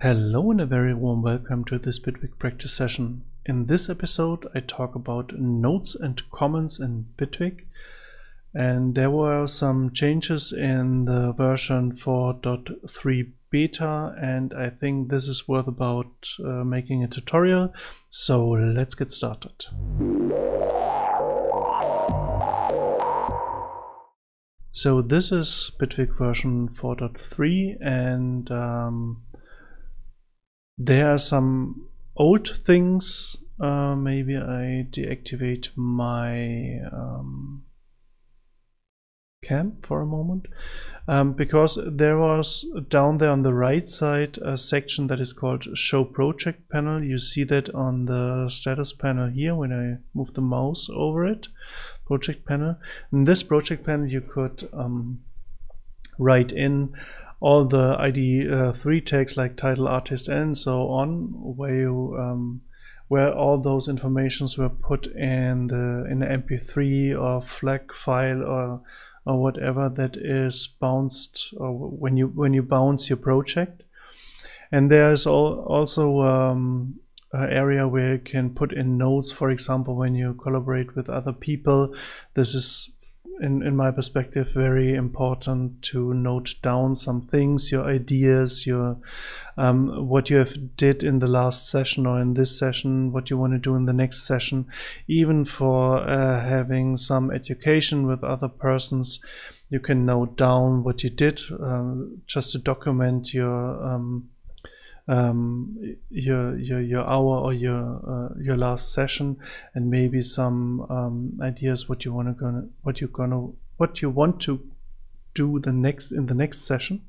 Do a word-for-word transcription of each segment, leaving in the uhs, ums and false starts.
Hello and a very warm welcome to this Bitwig practice session. In this episode I talk about notes and comments in Bitwig, and there were some changes in the version four point three beta, and I think this is worth about uh, making a tutorial, so let's get started. So this is Bitwig version four point three, and um, there are some old things. Uh, maybe I deactivate my um, cam for a moment, um, because there was down there on the right side a section that is called Show Project Panel. You see that on the status panel here when I move the mouse over it. Project panel. In this project panel you could um, write in all the I D three uh, tags like title, artist, and so on, where you um, where all those informations were put in the in the M P three or flac file or or whatever that is bounced, or when you when you bounce your project. And there's all, also um, an area where you can put in notes. For example, when you collaborate with other people, this is, In, in my perspective, very important to note down some things, your ideas, your um, what you have did in the last session or in this session, what you want to do in the next session. Even for uh, having some education with other persons, you can note down what you did, uh, just to document your um, um, your, your your hour or your uh, your last session, and maybe some um, ideas what you want to gonna what you gonna what you want to do the next in the next session.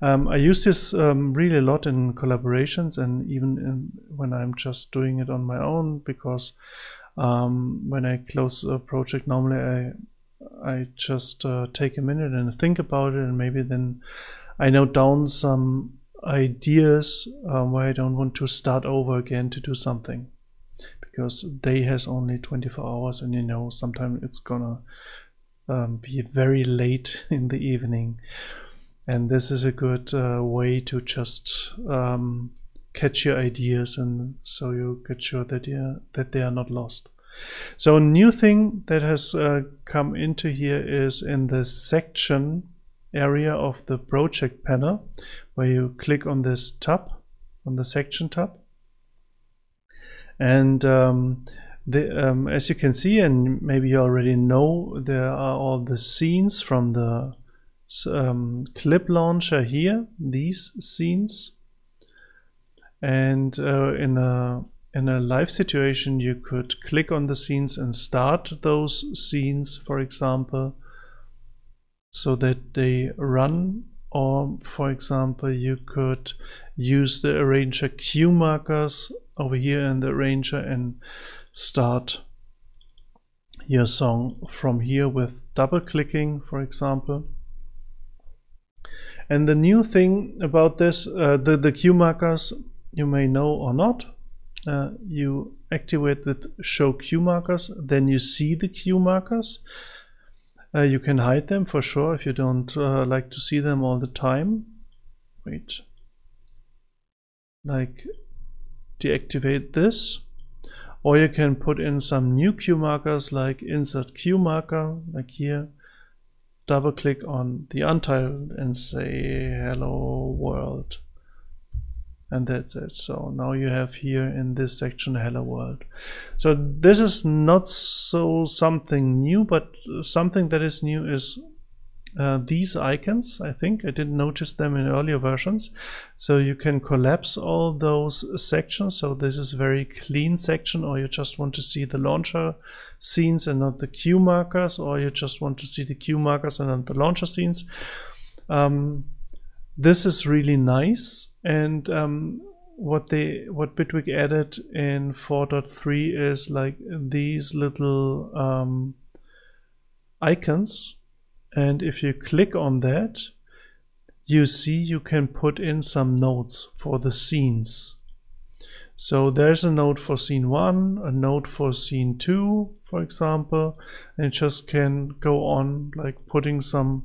Um, I use this um, really a lot in collaborations, and even in, when I'm just doing it on my own, because um, when I close a project, normally I I just uh, take a minute and think about it, and maybe then I note down some ideas uh, why I don't want to start over again to do something, because day has only twenty-four hours, and you know sometimes it's gonna um, be very late in the evening, and this is a good uh, way to just um, catch your ideas, and so you get sure that you that they are not lost. So a new thing that has uh, come into here is in the section area of the project panel, where you click on this tab, on the section tab, and um, the, um, as you can see, and maybe you already know, there are all the scenes from the um, clip launcher here, these scenes, and uh, in a in a live situation you could click on the scenes and start those scenes, for example, so that they run. Or for example, you could use the arranger cue markers over here in the arranger and start your song from here with double clicking, for example. And the new thing about this, uh, the, the cue markers, you may know or not, uh, you activate with show cue markers, then you see the cue markers. Uh, you can hide them for sure if you don't uh, like to see them all the time. Wait, like deactivate this, or you can put in some new cue markers like insert cue marker, like here. Double click on the untitled and say hello world, and that's it. So now you have here in this section hello world. So this is not so something new, but something that is new is uh, these icons. I think I didn't notice them in earlier versions, so you can collapse all those sections, so this is very clean section, or you just want to see the launcher scenes and not the cue markers, or you just want to see the cue markers and not the launcher scenes. um, This is really nice, and um, what they what Bitwig added in four point three is like these little um, icons, and if you click on that, you see you can put in some notes for the scenes. So there's a note for scene one, a note for scene two, for example, and you just can go on like putting some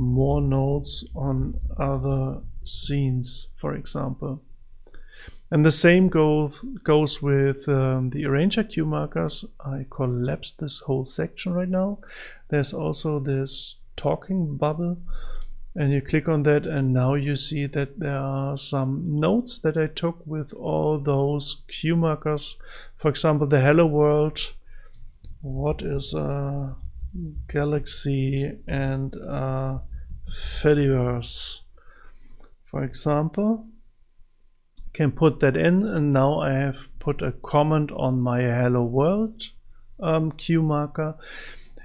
more notes on other scenes, for example. And the same goes goes with um, the arranger queue markers. I collapsed this whole section right now. There's also this talking bubble, and you click on that, and now you see that there are some notes that I took with all those queue markers. For example, the hello world, what is a galaxy, and a Fediverse, for example. Can put that in, and now I have put a comment on my hello world um, queue marker,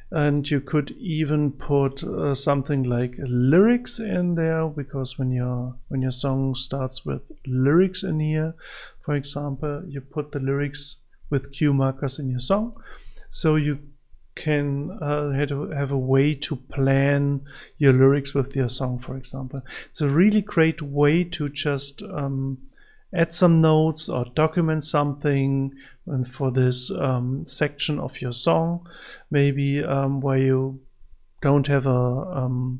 and you could even put uh, something like lyrics in there, because when your when your song starts with lyrics in here, for example, you put the lyrics with queue markers in your song, so you can uh, have a way to plan your lyrics with your song, for example. It's a really great way to just um, add some notes or document something, and for this um, section of your song, maybe um, where you don't have a um,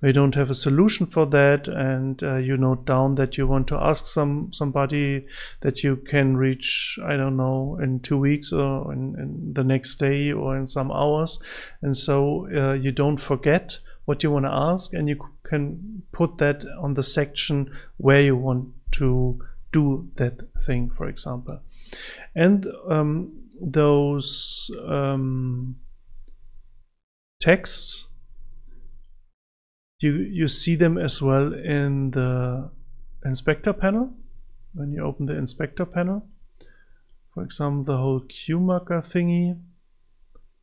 where you don't have a solution for that, and uh, you note down that you want to ask some somebody that you can reach, I don't know, in two weeks or in, in the next day or in some hours, and so uh, you don't forget what you want to ask, and you can put that on the section where you want to do that thing, for example. And um, those um, texts, you you see them as well in the inspector panel. When you open the inspector panel, for example, the whole queue marker thingy,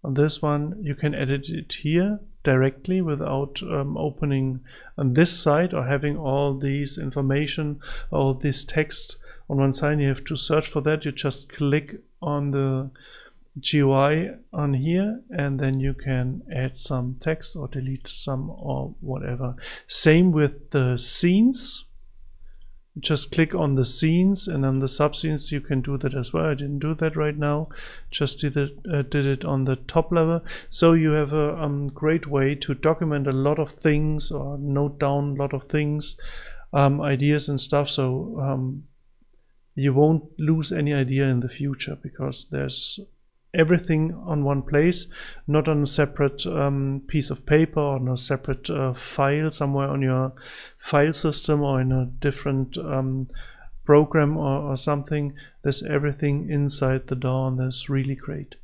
on this one you can edit it here directly without um, opening on this side or having all these information, all this text on one side. You have to search for that. You just click on the G U I on here, and then you can add some text or delete some or whatever. Same with the scenes. Just click on the scenes, and on the subscenes you can do that as well. I didn't do that right now, just did it, uh, did it on the top level. So you have a um, great way to document a lot of things or note down a lot of things, um, ideas and stuff, so um, you won't lose any idea in the future, because there's everything on one place, not on a separate um, piece of paper or on a separate uh, file somewhere on your file system or in a different um, program or, or something. There's everything inside the D A W, and that's really great.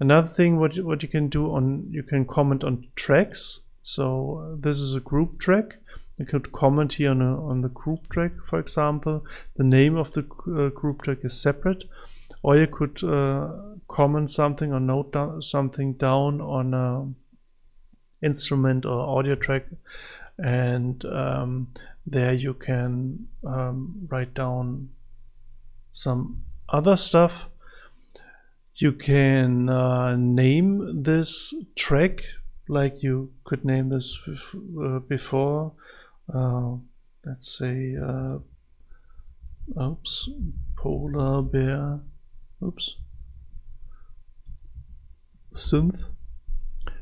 Another thing what you, what you can do on, you can comment on tracks. So this is a group track. You could comment here on, a, on the group track, for example. The name of the uh, group track is separate. Or you could uh, comment something or note down something down on an instrument or audio track, and um, there you can um, write down some other stuff. You can uh, name this track like you could name this uh, before. Uh, let's say, uh, oops, polar bear. Oops. Synth.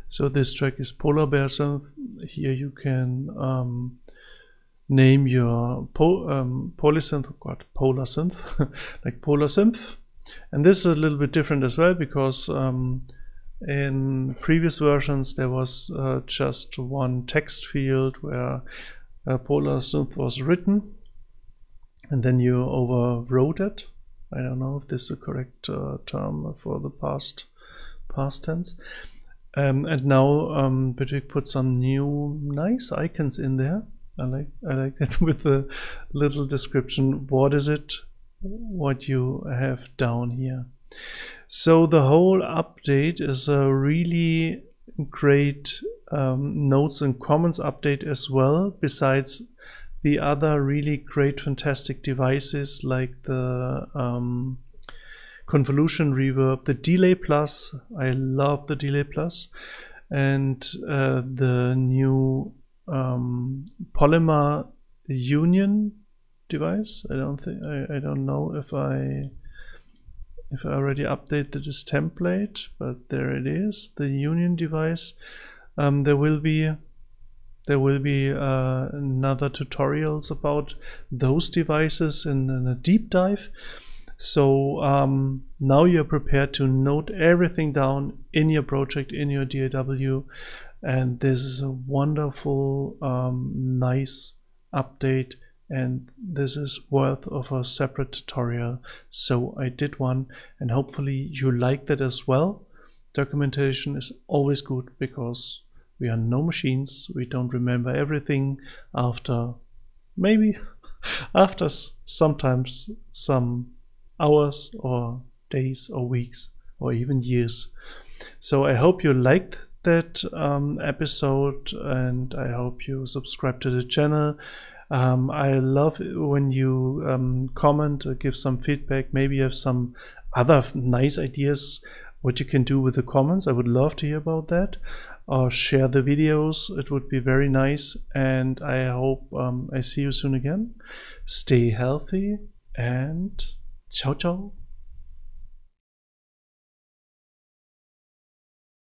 So this track is Polar Bear Synth. Here you can um, name your po um, polysynth, God, Polar Synth, like Polar Synth. And this is a little bit different as well, because um, in previous versions there was uh, just one text field where uh, Polar Synth was written, and then you overwrote it. I don't know if this is the correct uh, term for the past past tense. Um, and now um, Bitwig put some new nice icons in there. I like I like that, with a little description. What is it? What you have down here. So the whole update is a really great um, notes and comments update as well. Besides the other really great, fantastic devices like the um, Convolution Reverb, the Delay Plus. I love the Delay Plus, and uh, the new um, Polymer Union device. I don't think I, I don't know if I if I already updated this template, but there it is, the Union device. Um, there will be. There will be uh, another tutorials about those devices in, in a deep dive. So um, now you're prepared to note everything down in your project, in your D A W. And this is a wonderful, um, nice update. And this is worth of a separate tutorial. So I did one, and hopefully you like that as well. Documentation is always good because we are no machines. We don't remember everything after maybe after sometimes some hours or days or weeks or even years. So I hope you liked that um, episode, and I hope you subscribe to the channel. Um, I love when you um, comment or give some feedback. Maybe you have some other nice ideas what you can do with the comments. I would love to hear about that. Or share the videos. It would be very nice. And I hope um, I see you soon again. Stay healthy and ciao ciao.